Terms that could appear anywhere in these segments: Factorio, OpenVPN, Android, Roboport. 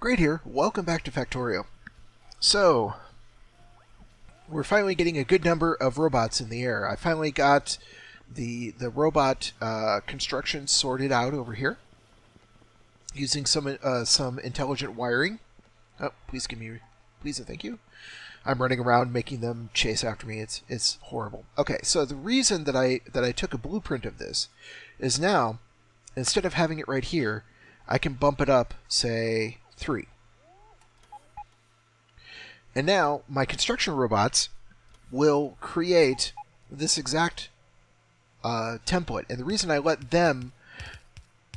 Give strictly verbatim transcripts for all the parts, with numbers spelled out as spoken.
Great here, welcome back to Factorio. So, we're finally getting a good number of robots in the air. I finally got the the robot uh, construction sorted out over here using some uh, some intelligent wiring. Oh, please give me, please and thank you. I'm running around making them chase after me. It's it's horrible. Okay, so the reason that I that I took a blueprint of this is now instead of having it right here, I can bump it up, say, three. And now my construction robots will create this exact uh, template. And the reason I let them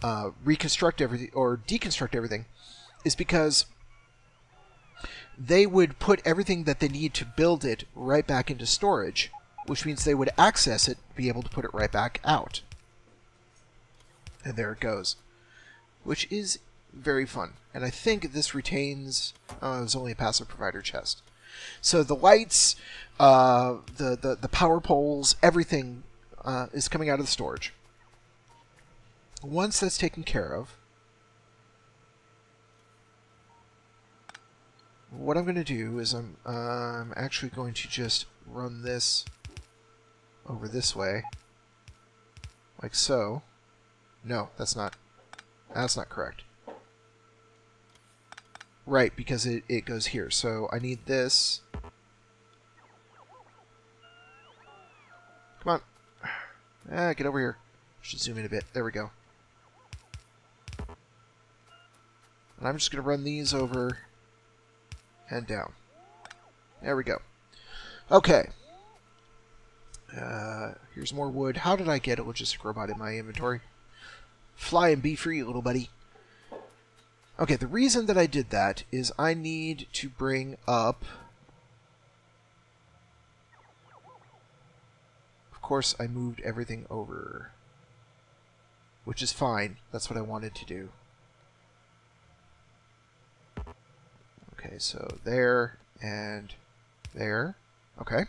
uh, reconstruct everything or deconstruct everything is because they would put everything that they need to build it right back into storage, which means they would access it, be able to put it right back out. And there it goes, which is very fun. And I think this retains... Oh, it was only a passive provider chest. So the lights, uh, the, the, the power poles, everything uh, is coming out of the storage. Once that's taken care of, what I'm going to do is I'm, uh, I'm actually going to just run this over this way. Like so. No, that's not... That's not correct. Right, because it, it goes here. So I need this. Come on. Ah, get over here. Should zoom in a bit. There we go. And I'm just going to run these over and down. There we go. Okay. Uh, here's more wood. How did I get a logistic robot in my inventory? Fly and be free, little buddy. Okay, the reason that I did that is I need to bring up... Of course, I moved everything over. Which is fine. That's what I wanted to do. Okay, so there and there. Okay.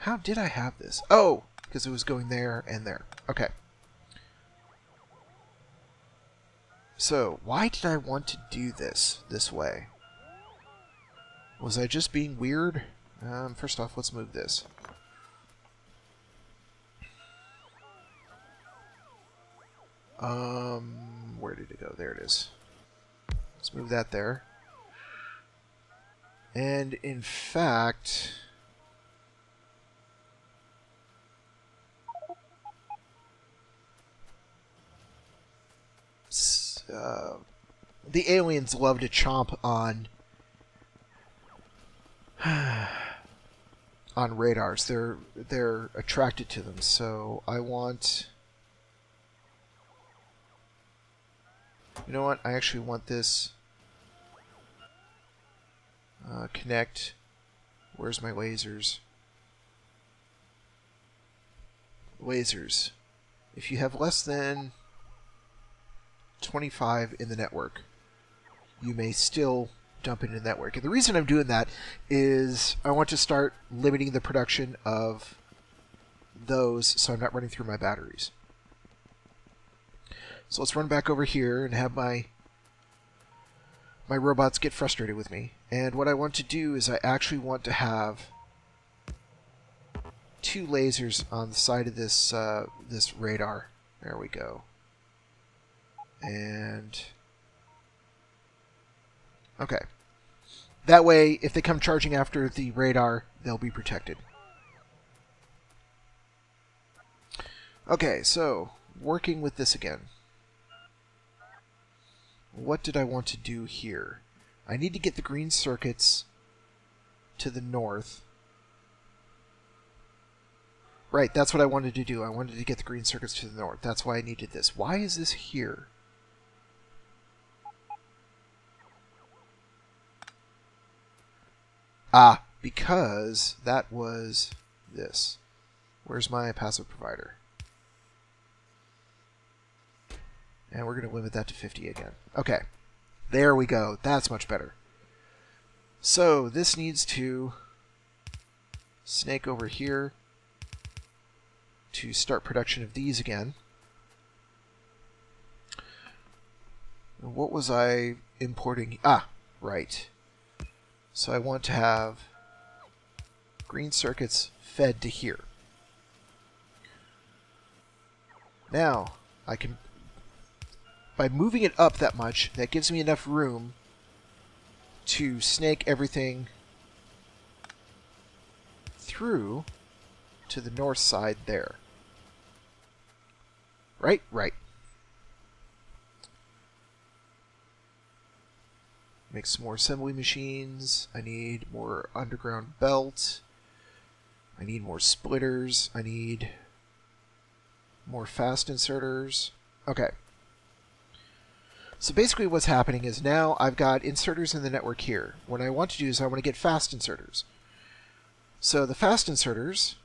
How did I have this? Oh, because it was going there and there. Okay. So, why did I want to do this this way? Was I just being weird? Um, first off, let's move this. Um, where did it go? There it is. Let's move that there. And, in fact... Uh, the aliens love to chomp on on radars. They're they're attracted to them. So I want. You know what? I actually want this. Uh, connect. Where's my lasers? Lasers. If you have less than twenty-five in the network, you may still dump it in the network. And the reason I'm doing that is I want to start limiting the production of those so I'm not running through my batteries. So let's run back over here and have my my robots get frustrated with me. And what I want to do is I actually want to have two lasers on the side of this uh, this radar. There we go. And okay, that way if they come charging after the radar, they'll be protected. Okay, so working with this again, what did I want to do here? I need to get the green circuits to the north. Right, that's what I wanted to do. I wanted to get the green circuits to the north. That's why I needed this. Why is this here? Ah, because that was this. Where's my passive provider? And we're going to limit that to fifty again. Okay, there we go. That's much better. So this needs to snake over here to start production of these again. what was I importing? Ah, right. So I want to have green circuits fed to here. Now, I can, by moving it up that much, that gives me enough room to snake everything through to the north side there. Right? Right. Make some more assembly machines. I need more underground belt. I need more splitters. I need more fast inserters. Okay. So basically what's happening is now I've got inserters in the network here. What I want to do is I want to get fast inserters. So the fast inserters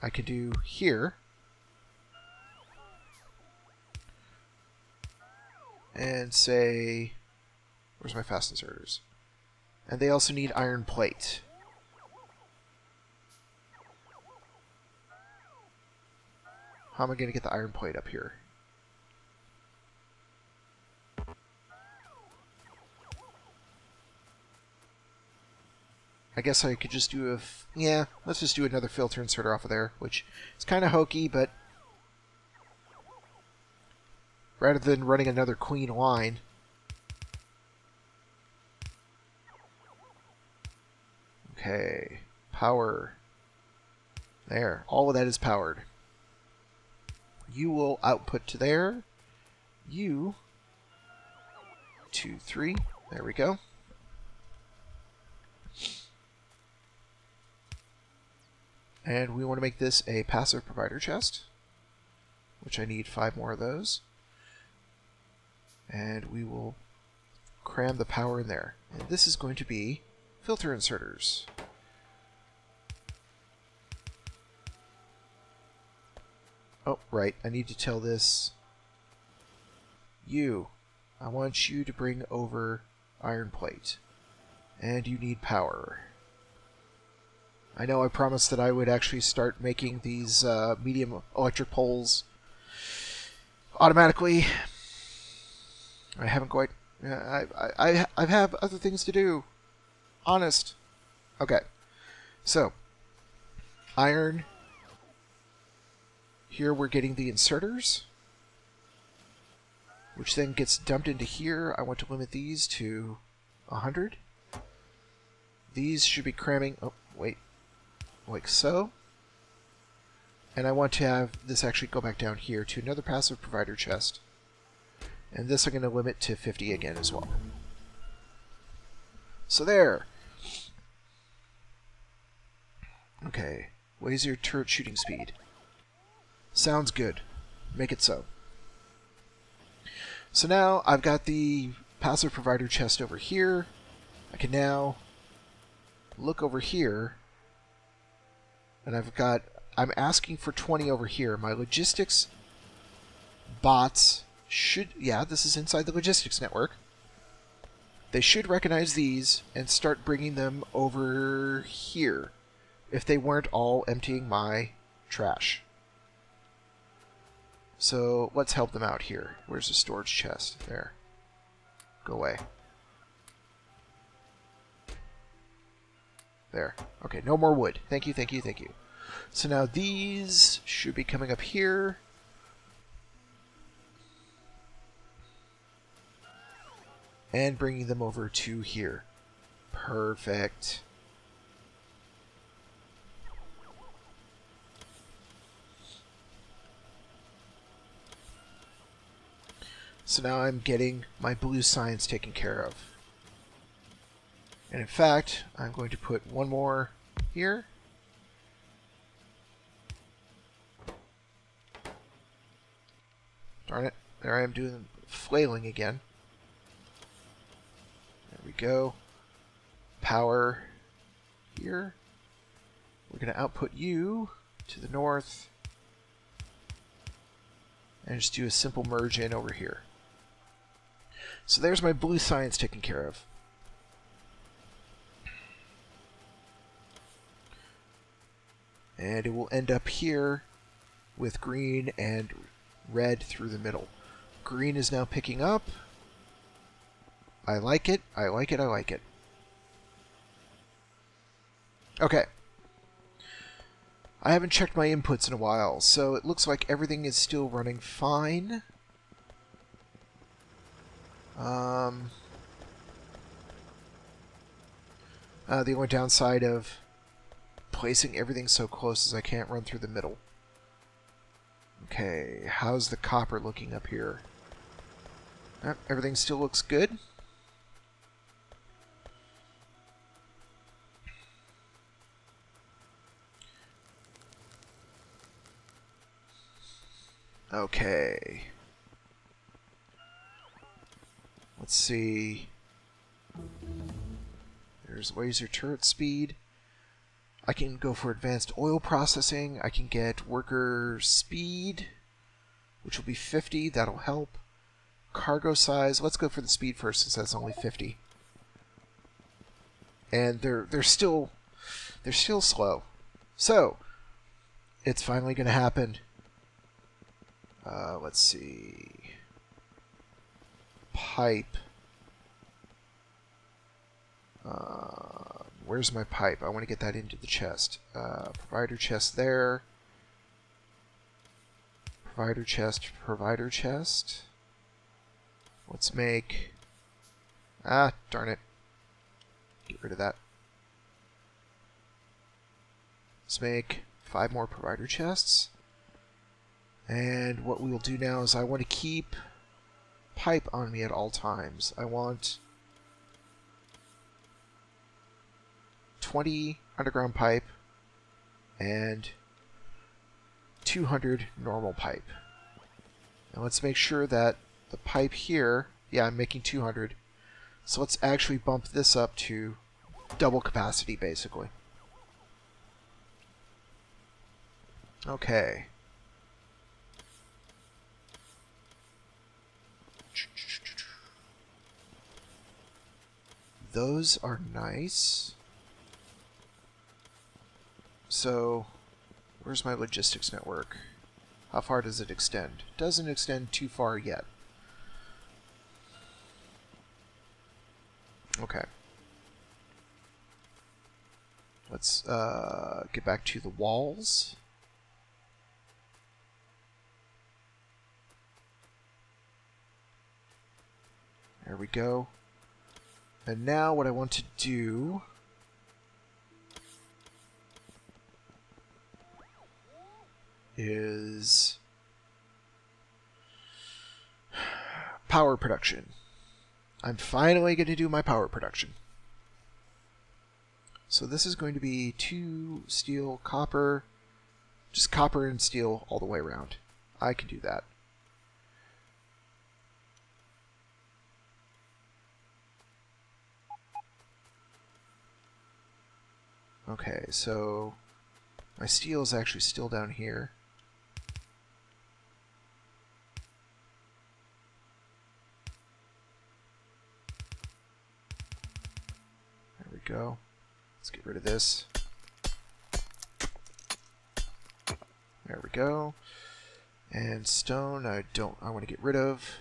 I could do here. And say, where's my fast inserters? And they also need iron plate. How am I going to get the iron plate up here? I guess I could just do a... F yeah, let's just do another filter inserter off of there, which is kind of hokey, but... rather than running another clean line... Okay, power. There, all of that is powered. You will output to there. You, two, three. There we go. And we want to make this a passive provider chest, which I need five more of those. And we will cram the power in there. And this is going to be filter inserters. Oh, right. I need to tell this. You. I want you to bring over iron plate. And you need power. I know I promised that I would actually start making these uh, medium electric poles automatically. I haven't quite... Uh, I, I, I have other things to do. Honest. Okay. So. Iron... Here we're getting the inserters, which then gets dumped into here. I want to limit these to one hundred. These should be cramming, oh, wait, like so. And I want to have this actually go back down here to another passive provider chest. And this I'm going to limit to fifty again as well. So there. Okay, what is your turret shooting speed? Sounds good. Make it so. So now I've got the passive provider chest over here. I can now look over here, and I've got, I'm asking for twenty over here. My logistics bots should, yeah, this is inside the logistics network. They should recognize these and start bringing them over here if they weren't all emptying my trash. So let's help them out here. Where's the storage chest? There. Go away. There. Okay, no more wood. Thank you, thank you, thank you. So now these should be coming up here. And bringing them over to here. Perfect. So now I'm getting my blue science taken care of. And in fact, I'm going to put one more here. Darn it. There I am doing flailing again. There we go. Power here. We're going to output you to the north. And just do a simple merge in over here. So there's my blue science taken care of. And it will end up here with green and red through the middle. Green is now picking up. I like it. I like it. I like it. Okay. I haven't checked my inputs in a while, so it looks like everything is still running fine. Um, uh, the only downside of placing everything so close is I can't run through the middle. Okay, how's the copper looking up here? Oh, everything still looks good. Okay. Let's see. There's laser turret speed. I can go for advanced oil processing. I can get worker speed, which will be fifty. That'll help. Cargo size. Let's go for the speed first since that's only fifty. And they're they're still they're still slow. So it's finally gonna happen. Uh, let's see. Pipe. Uh, where's my pipe? I want to get that into the chest. Uh, provider chest there. Provider chest, provider chest. Let's make... Ah, darn it. Get rid of that. Let's make five more provider chests. And what we will do now is I want to keep pipe on me at all times. I want twenty underground pipe and two hundred normal pipe. And let's make sure that the pipe here... Yeah, I'm making two hundred. So let's actually bump this up to double capacity, basically. Okay. Those are nice. So, where's my logistics network? How far does it extend? Doesn't extend too far yet. Okay. Let's uh, get back to the walls. There we go. And now what I want to do is power production. I'm finally going to do my power production. So this is going to be two steel, copper, just copper and steel all the way around. I can do that. Okay, so my steel is actually still down here. There we go. Let's get rid of this. There we go. And stone, I don't, I want to get rid of.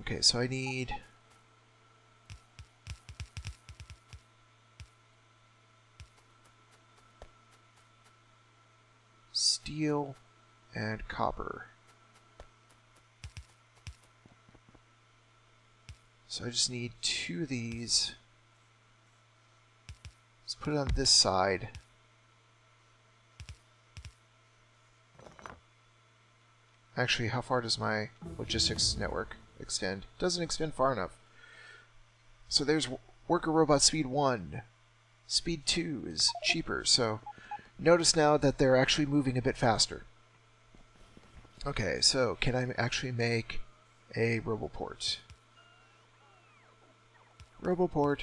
Okay, so I need... steel and copper. So I just need two of these. Let's put it on this side. Actually, how far does my logistics network extend? Doesn't extend far enough. So there's worker robot speed one. Speed two is cheaper, so... Notice now that they're actually moving a bit faster. Okay, so can I actually make a Roboport? Roboport.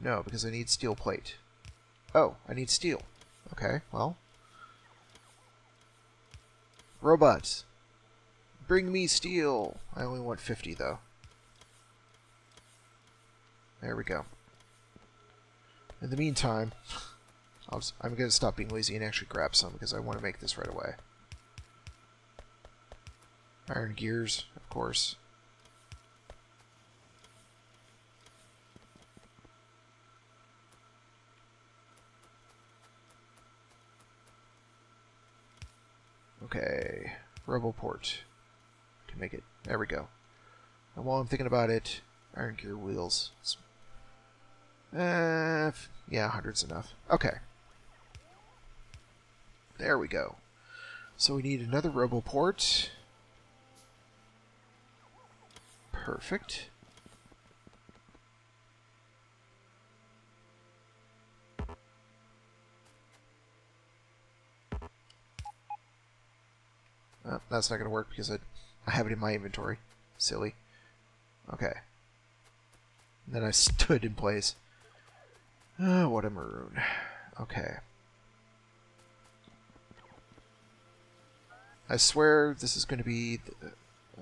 No, because I need steel plate. Oh, I need steel. Okay, well. Robots. Bring me steel. I only want fifty, though. There we go. In the meantime, I'll just, I'm going to stop being lazy and actually grab some because I want to make this right away. Iron gears, of course. Okay, Rebel port. Can make it. There we go. And while I'm thinking about it, iron gear wheels. It's, uh, yeah, one hundred's enough. Okay. There we go. So we need another Rebel port. Perfect. Oh, that's not going to work because I, I have it in my inventory. Silly. Okay. And then I stood in place. Oh, what a maroon. Okay. I swear this is going to be... The,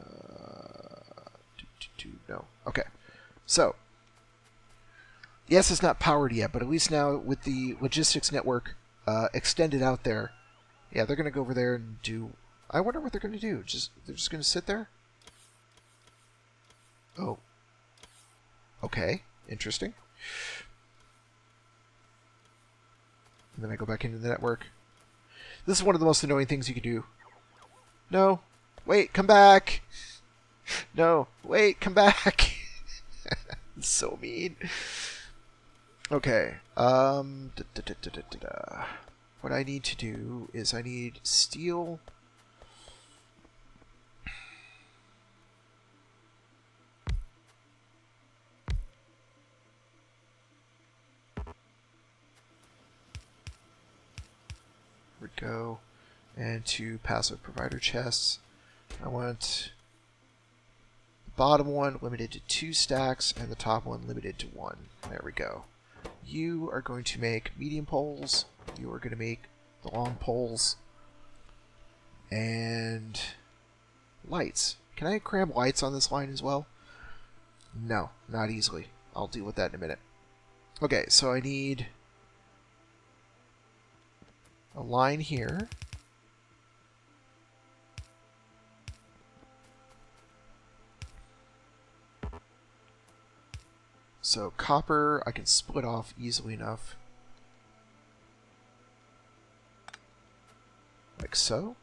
uh, do, do, do, no. Okay. So. Yes, it's not powered yet, but at least now with the logistics network uh, extended out there. Yeah, they're going to go over there and do... I wonder what they're going to do. Just they're just going to sit there? Oh. Okay. Interesting. And then I go back into the network. This is one of the most annoying things you can do. No. Wait, come back! No. Wait, come back! It's so mean. Okay. Um, da, da, da, da, da, da. What I need to do is I need steel... go and to passive provider chests. I want the bottom one limited to two stacks and the top one limited to one. There we go. You are going to make medium poles. You are going to make the long poles and lights. Can I cram lights on this line as well? No, not easily. I'll deal with that in a minute. Okay, so I need a line here. So copper I can split off easily enough. Like so.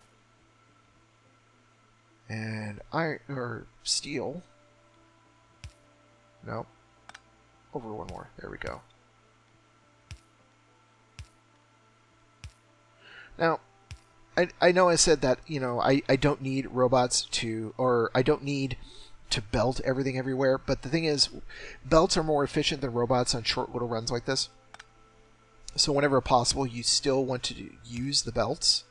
And iron or steel. No. Over one more. There we go. Now, I, I know I said that, you know, I, I don't need robots to, or I don't need to belt everything everywhere, but the thing is, belts are more efficient than robots on short little runs like this. So whenever possible, you still want to do, use the belts.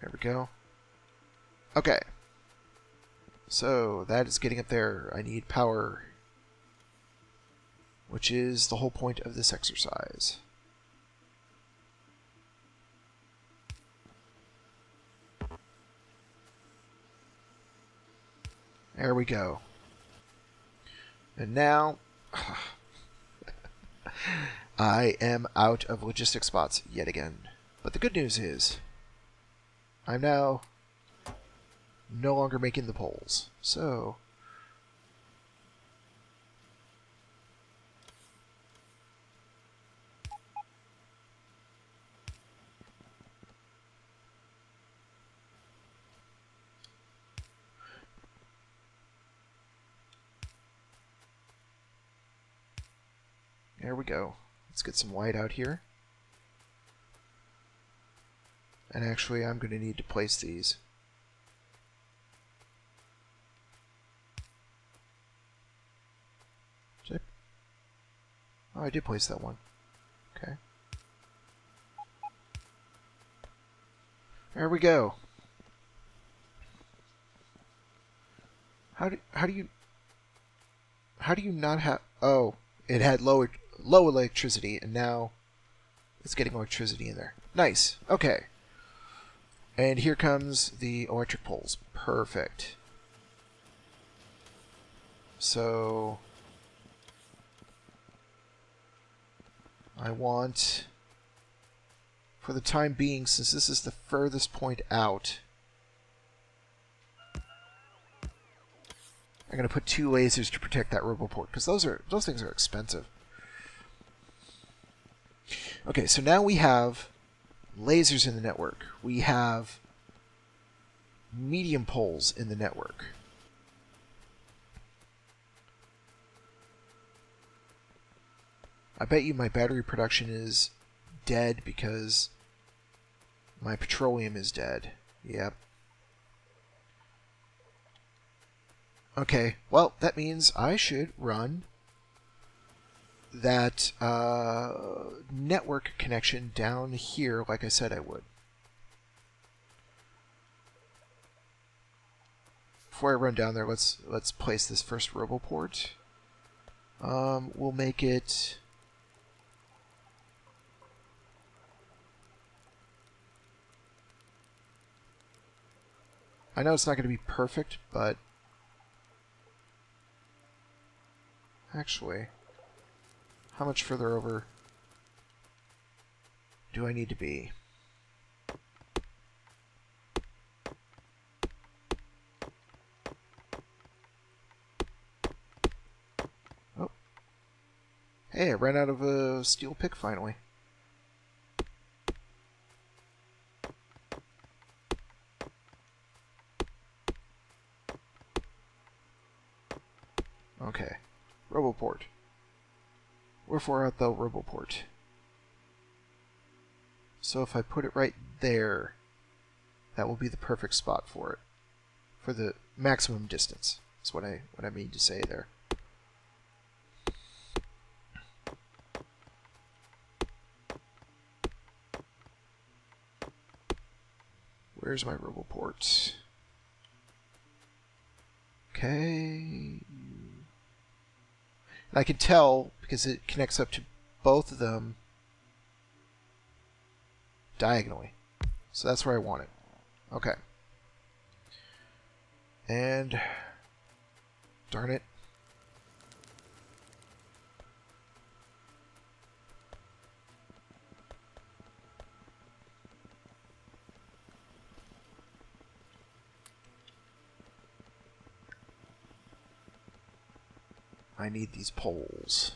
There we go. Okay. So, that is getting up there. I need power, which is the whole point of this exercise. There we go. And now, I am out of logistics spots yet again. But the good news is, I'm now... no longer making the poles. So there we go. Let's get some light out here. And actually I'm going to need to place these. Oh, I did place that one. Okay. There we go. How do how do you how do you not have? Oh, it had low low electricity, and now it's getting electricity in there. Nice. Okay. And here comes the electric poles. Perfect. So. I want, for the time being, since this is the furthest point out, I'm going to put two lasers to protect that Roboport, because those are those things are expensive. Okay, so now we have lasers in the network. We have medium poles in the network. I bet you my battery production is dead because my petroleum is dead. Yep. Okay, well, that means I should run that uh, network connection down here like I said I would. Before I run down there, let's let's place this first Roboport. Um, we'll make it I know it's not going to be perfect, but actually, how much further over do I need to be? Hey, I ran out of a steel pick finally. Okay. Roboport. Wherefore art thou, Roboport? So if I put it right there, that will be the perfect spot for it. For the maximum distance. That's what I what I mean to say there. Where's my Roboport? Okay. And I can tell because it connects up to both of them diagonally. So that's where I want it. Okay. And darn it. I need these poles.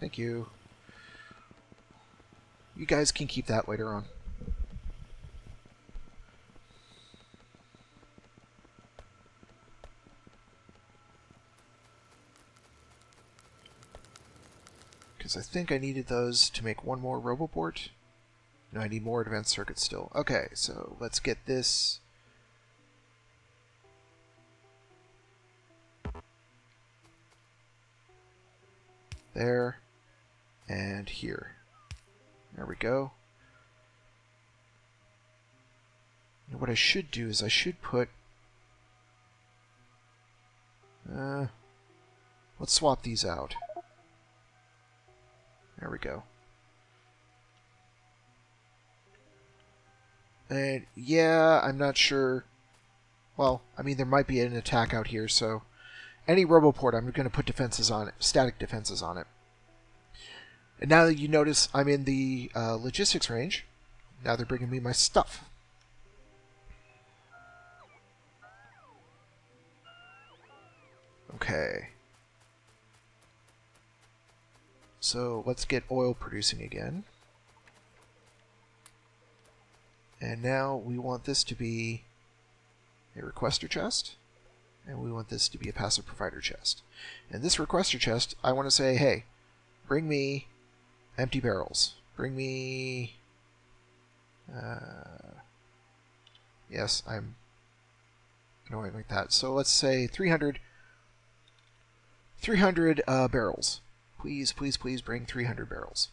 Thank you. You guys can keep that later on. Because I think I needed those to make one more Roboport. No, I need more advanced circuits still. Okay, so let's get this... there, and here. There we go. And what I should do is I should put... Uh, let's swap these out. There we go. And yeah, I'm not sure... Well, I mean, there might be an attack out here, so... Any Roboport, I'm going to put defenses on it, static defenses on it. And now that you notice I'm in the uh, logistics range, now they're bringing me my stuff. Okay. So let's get oil producing again. And now we want this to be a requester chest. And we want this to be a passive provider chest. And this requester chest, I want to say, hey, bring me empty barrels. Bring me... Uh, yes, I'm going like that. So let's say three hundred, three hundred uh, barrels. Please, please, please bring three hundred barrels.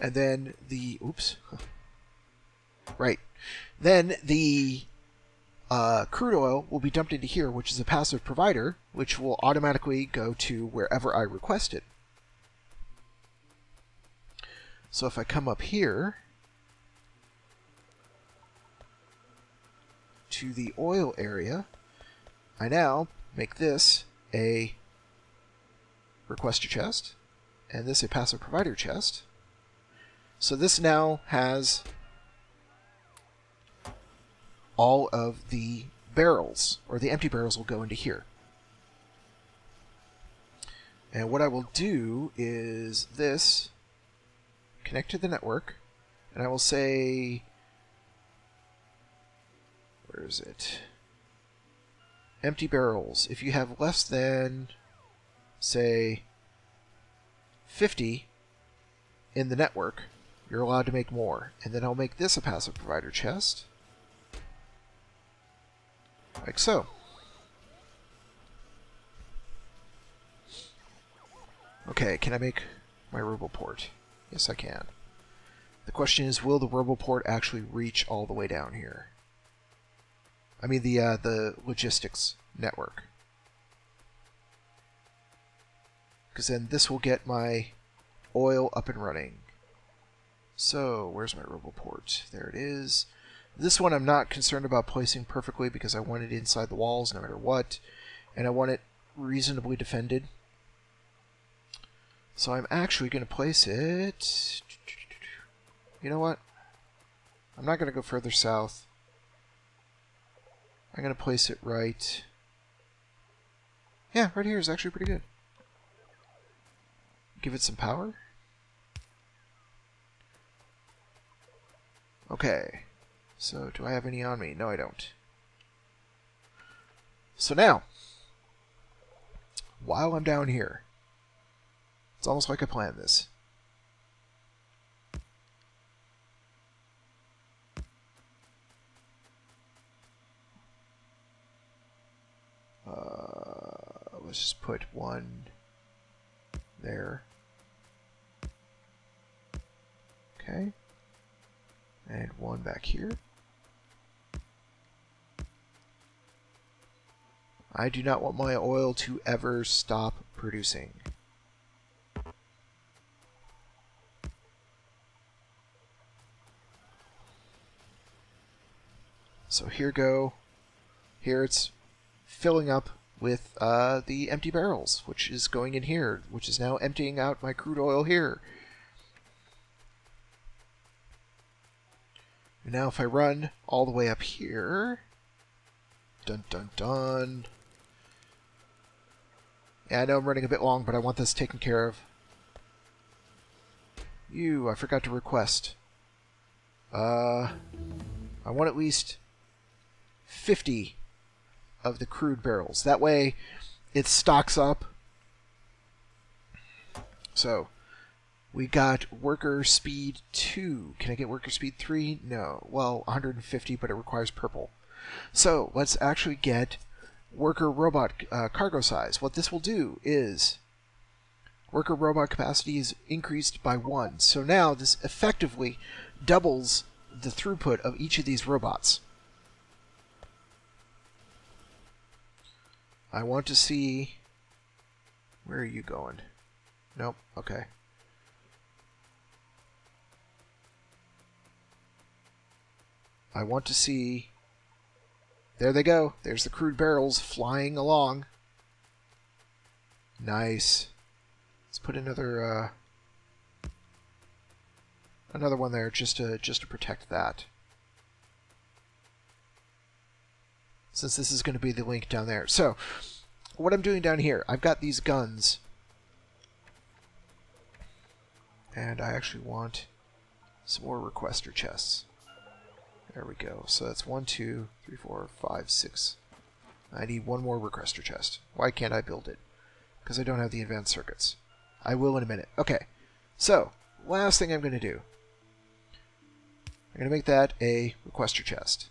And then the... Oops. Right. Then the... Uh, crude oil will be dumped into here, which is a passive provider, which will automatically go to wherever I request it. So if I come up here to the oil area, I now make this a request to chest, and this a passive provider chest. So this now has all of the barrels, or the empty barrels will go into here. And what I will do is this, connect to the network, and I will say, where is it? Empty barrels. If you have less than, say, fifty in the network, you're allowed to make more. And then I'll make this a passive provider chest. Like so. Okay, can I make my RoboPort? Yes, I can. The question is, will the RoboPort actually reach all the way down here? I mean the uh, the logistics network. Because then this will get my oil up and running. So, where's my RoboPort? There it is. This one I'm not concerned about placing perfectly because I want it inside the walls no matter what. And I want it reasonably defended. So I'm actually going to place it... You know what? I'm not going to go further south. I'm going to place it right... Yeah, right here is actually pretty good. Give it some power. Okay. So, do I have any on me? No, I don't. So now, while I'm down here, it's almost like I planned this. Uh, let's just put one there. Okay. And one back here. I do not want my oil to ever stop producing. So here go, here it's filling up with uh, the empty barrels, which is going in here, which is now emptying out my crude oil here. And now if I run all the way up here, dun dun dun. Yeah, I know I'm running a bit long, but I want this taken care of. Ew, I forgot to request. Uh, I want at least fifty of the crude barrels. That way it stocks up. So we got worker speed two. Can I get worker speed three? No. Well, one hundred fifty, but it requires purple. So let's actually get worker robot uh, cargo size. What this will do is worker robot capacity is increased by one. So now this effectively doubles the throughput of each of these robots. I want to see... Where are you going? Nope. Okay. I want to see... There they go. There's the crude barrels flying along. Nice. Let's put another uh, another one there just to just to protect that. Since this is going to be the link down there. So, what I'm doing down here, I've got these guns. And I actually want some more requester chests. There we go. So that's one, two, three, four, five, six. I need one more requester chest. Why can't I build it? Because I don't have the advanced circuits. I will in a minute. Okay. So, last thing I'm going to do. I'm going to make that a requester chest.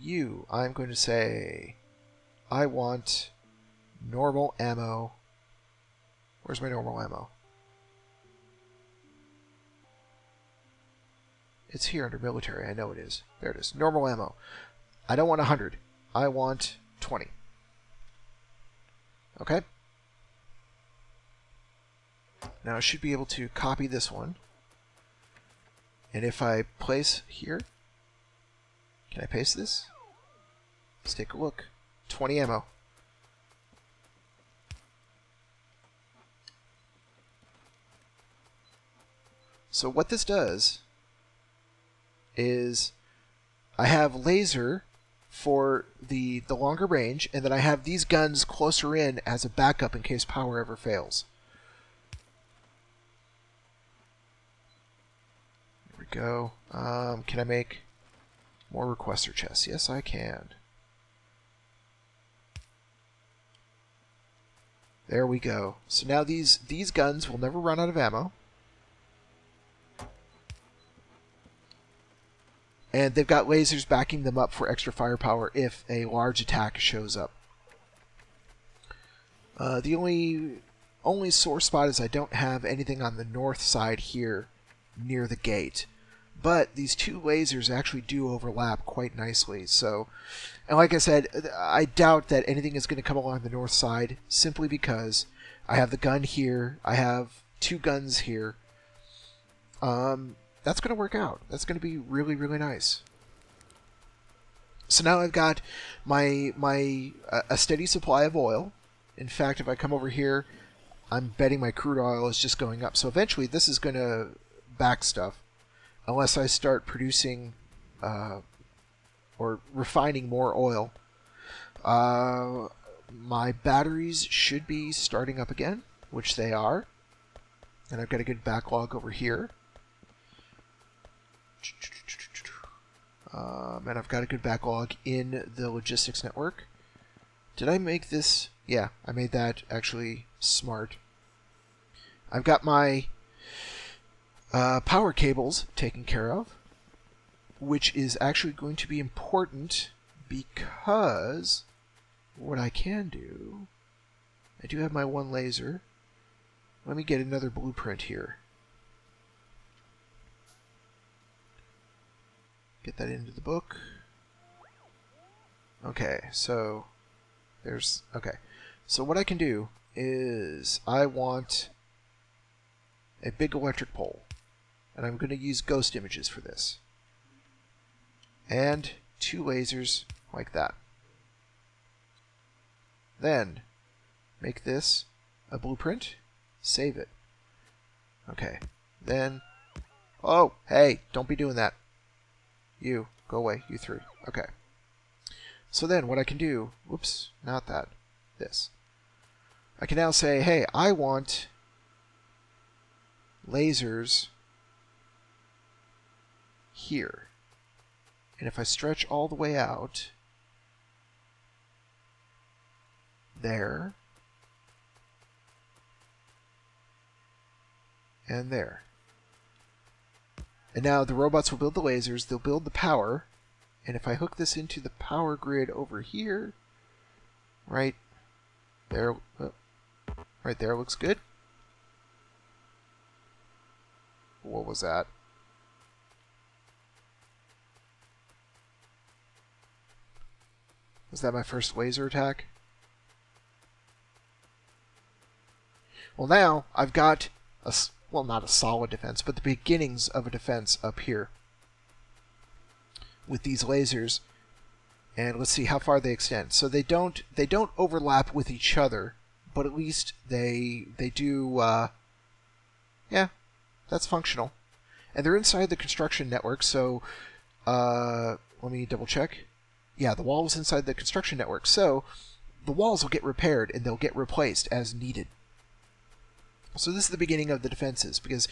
You, I'm going to say, I want normal ammo. Where's my normal ammo? It's here under military. I know it is. There it is. Normal ammo. I don't want one hundred. I want twenty. Okay. Now I should be able to copy this one. And if I place here, can I paste this? Let's take a look. twenty ammo. So what this does is I have laser for the, the longer range, and then I have these guns closer in as a backup in case power ever fails. There we go. Um, can I make more requester chests? Yes, I can. There we go. So now these, these guns will never run out of ammo. And they've got lasers backing them up for extra firepower if a large attack shows up. Uh, the only only sore spot is I don't have anything on the north side here near the gate. But these two lasers actually do overlap quite nicely. So, and like I said, I doubt that anything is going to come along the north side simply because I have the gun here. I have two guns here. Um... That's going to work out. That's going to be really, really nice. So now I've got my my uh, a steady supply of oil. In fact, if I come over here, I'm betting my crude oil is just going up. So eventually this is going to back stuff unless I start producing uh, or refining more oil. Uh, my batteries should be starting up again, which they are. And I've got a good backlog over here. Um, and I've got a good backlog in the logistics network. Did I make this? Yeah, I made that actually smart. I've got my uh, power cables taken care of, which is actually going to be important because what I can do, I do have my one laser. Let me get another blueprint here. Get that into the book. Okay, so there's okay. So what I can do is I want a big electric pole, and I'm going to use ghost images for this. And two lasers like that. Then make this a blueprint, save it. Okay. Then oh, hey, don't be doing that. You, go away, you three. Okay. So then what I can do, whoops, not that, this. I can now say, hey, I want lasers here. And if I stretch all the way out, there, and there. And now the robots will build the lasers, they'll build the power, and if I hook this into the power grid over here, right there, oh, right there looks good. What was that? Was that my first laser attack? Well, now I've got a... well, not a solid defense, but the beginnings of a defense up here with these lasers. And let's see how far they extend. So they don't they don't overlap with each other, but at least they they do. Uh, yeah, that's functional. And they're inside the construction network. So uh, let me double check. Yeah, the wall is inside the construction network. So the walls will get repaired and they'll get replaced as needed. So this is the beginning of the defenses, because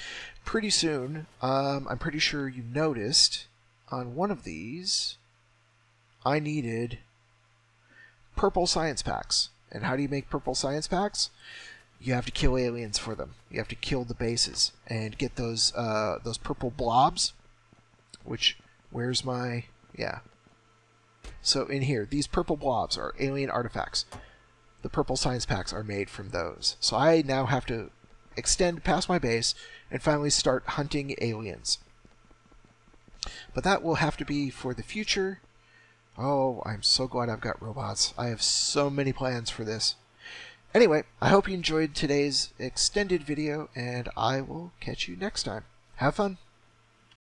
pretty soon, um, I'm pretty sure you noticed, on one of these, I needed purple science packs. And how do you make purple science packs? You have to kill aliens for them. You have to kill the bases and get those uh, those purple blobs, which, where's my, yeah. So in here, these purple blobs are alien artifacts. The purple science packs are made from those. So I now have to extend past my base and finally start hunting aliens. But that will have to be for the future. Oh, I'm so glad I've got robots. I have so many plans for this. Anyway, I hope you enjoyed today's extended video, and I will catch you next time. Have fun!